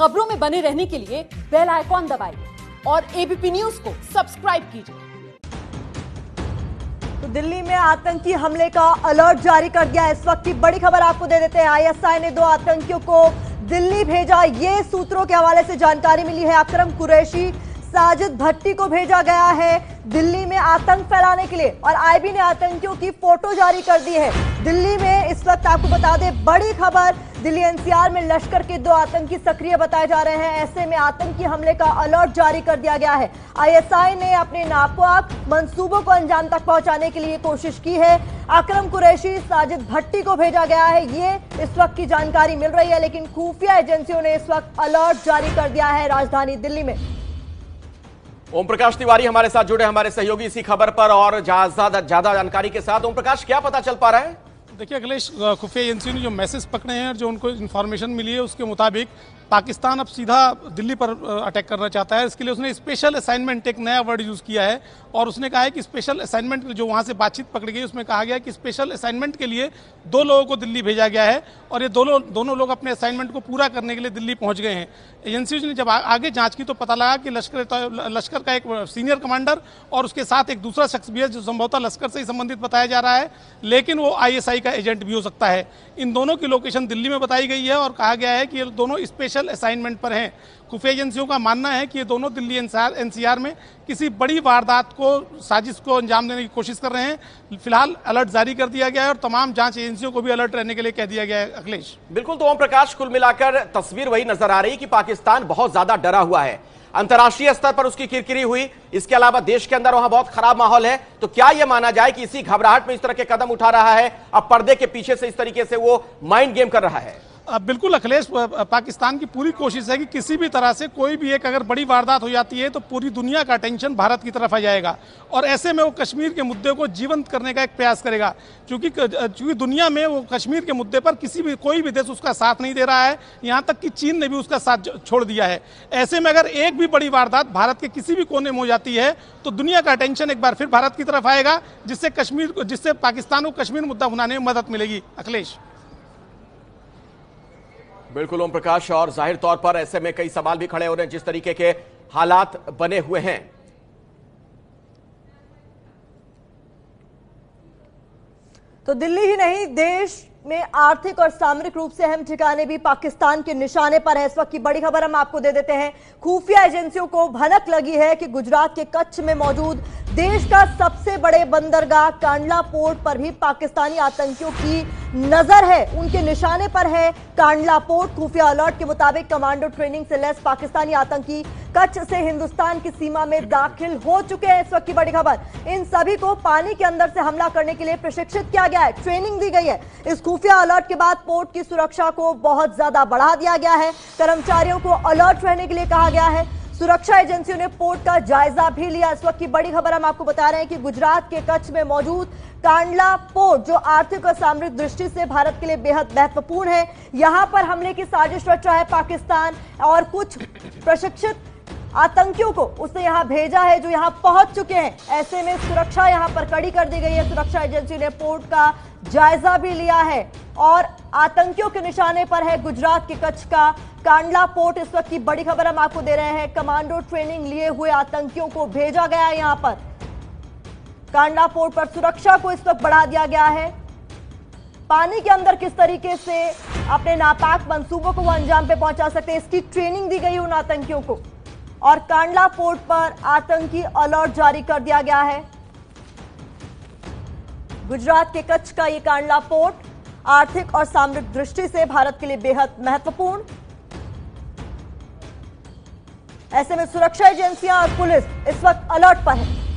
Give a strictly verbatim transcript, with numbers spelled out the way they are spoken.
खबरों में बने रहने के लिए बेल आइकॉन दबाइए और एबीपी न्यूज को सब्सक्राइब कीजिए। तो दिल्ली में आतंकी हमले का अलर्ट जारी कर दिया। इस वक्त की बड़ी खबर आपको दे देते हैं। आईएसआई ने दो आतंकियों को दिल्ली भेजा, ये सूत्रों के हवाले से जानकारी मिली है। अकरम कुरैशी, साजिद भट्टी को भेजा गया है दिल्ली में आतंक फैलाने के लिए, और आईबी ने आतंकियों की फोटो जारी कर दी है। दिल्ली में इस वक्त आपको बता दें बड़ी खबर, दिल्ली एनसीआर में लश्कर के दो आतंकी सक्रिय बताए जा रहे हैं। ऐसे में आतंकी हमले का अलर्ट जारी कर दिया गया है। आईएसआई ने अपने नापाक मंसूबों को अंजाम तक पहुंचाने के लिए कोशिश की है। अकरम कुरैशी, साजिद भट्टी को भेजा गया है, ये इस वक्त की जानकारी मिल रही है। लेकिन खुफिया एजेंसियों ने इस वक्त अलर्ट जारी कर दिया है राजधानी दिल्ली में। ओम प्रकाश तिवारी हमारे साथ जुड़े, हमारे सहयोगी, इसी खबर पर और ज्यादा ज्यादा जानकारी के साथ। ओम प्रकाश, क्या पता चल पा रहा है? देखिए अखिलेश, खुफिया एजेंसियों ने जो मैसेज पकड़े हैं और जो उनको इन्फॉर्मेशन मिली है, उसके मुताबिक पाकिस्तान अब सीधा दिल्ली पर अटैक करना चाहता है। इसके लिए उसने स्पेशल असाइनमेंट, एक नया वर्ड यूज़ किया है, और उसने कहा है कि स्पेशल असाइनमेंट, जो वहाँ से बातचीत पकड़ी गई उसमें कहा गया कि स्पेशल असाइनमेंट के लिए दो लोगों को दिल्ली भेजा गया है और ये दोनों दोनों लोग अपने असाइनमेंट को पूरा करने के लिए दिल्ली पहुँच गए हैं। एजेंसीज ने जब आगे जाँच की तो पता लगा कि लश्कर लश्कर का एक सीनियर कमांडर और उसके साथ एक दूसरा शख्स भी है, जो संभवतः लश्कर से ही संबंधित बताया जा रहा है, लेकिन वो आईएसआई का एजेंट भी हो सकता है। इन दोनों की लोकेशन दिल्ली में बताई गई है और कहा गया है कि ये दोनों स्पेशल असाइनमेंट पर हैं। खुफिया एजेंसियों का मानना है कि ये दोनों दिल्ली एनसीआर में किसी बड़ी वारदात को, साजिश को अंजाम देने की कोशिश कर रहे हैं। फिलहाल अलर्ट जारी कर दिया गया है और तमाम जांच एजेंसियों को भी अलर्ट रहने के लिए कह दिया गया है। अखिलेश, बिल्कुल। तो ओम प्रकाश, कुल मिलाकर तस्वीर वही नजर आ रही कि पाकिस्तान बहुत ज्यादा डरा हुआ है। अंतर्राष्ट्रीय स्तर पर उसकी किरकिरी हुई, इसके अलावा देश के अंदर वहां बहुत खराब माहौल है। तो क्या यह माना जाए कि इसी घबराहट में इस तरह के कदम उठा रहा है, अब पर्दे के पीछे से इस तरीके से वो माइंड गेम कर रहा है? बिल्कुल अखिलेश, पाकिस्तान की पूरी कोशिश है कि किसी भी तरह से कोई भी एक अगर बड़ी वारदात हो जाती है तो पूरी दुनिया का टेंशन भारत की तरफ आ जाएगा, और ऐसे में वो कश्मीर के मुद्दे को जीवंत करने का एक प्रयास करेगा। क्योंकि क्योंकि दुनिया में वो कश्मीर के मुद्दे पर किसी भी कोई भी देश उसका साथ नहीं दे रहा है, यहाँ तक कि चीन ने भी उसका साथ छोड़ दिया है। ऐसे में अगर एक भी बड़ी वारदात भारत के किसी भी कोने में हो जाती है तो दुनिया का टेंशन एक बार फिर भारत की तरफ आएगा, जिससे कश्मीर जिससे पाकिस्तान को कश्मीर मुद्दा भुनाने में मदद मिलेगी। अखिलेश, बिल्कुल ओम प्रकाश, और जाहिर तौर पर ऐसे में कई सवाल भी खड़े हो रहे हैं जिस तरीके के हालात बने हुए हैं। तो दिल्ली ही नहीं, देश में आर्थिक और सामरिक रूप से अहम ठिकाने भी पाकिस्तान के निशाने पर है। इस वक्त की बड़ी खबर हम आपको दे देते हैं। खुफिया एजेंसियों को भनक लगी है कि गुजरात के कच्छ में मौजूद देश का सबसे बड़े बंदरगाह कांडला पोर्ट पर भी पाकिस्तानी आतंकियों की नजर है, उनके निशाने पर है कांडला पोर्ट। खुफिया अलर्ट के मुताबिक कमांडो ट्रेनिंग से लैस पाकिस्तानी आतंकी कच्छ से हिंदुस्तान की सीमा में दाखिल हो चुके हैं। इस वक्त की बड़ी खबर, इन सभी को पानी के अंदर से हमला करने के लिए प्रशिक्षित किया गया है, ट्रेनिंग दी गई है। इस खुफिया अलर्ट के बाद पोर्ट की सुरक्षा को बहुत ज्यादा बढ़ा दिया गया है, कर्मचारियों को अलर्ट रहने के लिए कहा गया है। सुरक्षा एजेंसियों ने पोर्ट का जायजा भी लिया। इस वक्त की बड़ी खबर हम आपको बता रहे हैं कि गुजरात के कच्छ में मौजूद कांडला पोर्ट, जो आर्थिक और सामरिक दृष्टि से भारत के लिए बेहद महत्वपूर्ण है, यहां पर हमले की साजिश रचा है पाकिस्तान, और कुछ प्रशिक्षित आतंकियों को उसने यहां भेजा है जो यहां पहुंच चुके हैं। ऐसे में सुरक्षा यहां पर कड़ी कर दी गई है। सुरक्षा एजेंसियों ने पोर्ट का जायजा भी लिया है और आतंकियों के निशाने पर है गुजरात के कच्छ का कांडला पोर्ट। इस वक्त की बड़ी खबर हम आपको दे रहे हैं। कमांडो ट्रेनिंग लिए हुए आतंकियों को भेजा गया है यहां पर कांडला पोर्ट पर। सुरक्षा को इस वक्त बढ़ा दिया गया है। पानी के अंदर किस तरीके से अपने नापाक मंसूबों को वो अंजाम पे पहुंचा सकते हैं, इसकी ट्रेनिंग दी गई उन आतंकियों को, और कांडला पोर्ट पर आतंकी अलर्ट जारी कर दिया गया है। गुजरात के कच्छ का ये कांडला पोर्ट आर्थिक और सामरिक दृष्टि से भारत के लिए बेहद महत्वपूर्ण। ऐसे में सुरक्षा एजेंसियां और पुलिस इस वक्त अलर्ट पर है।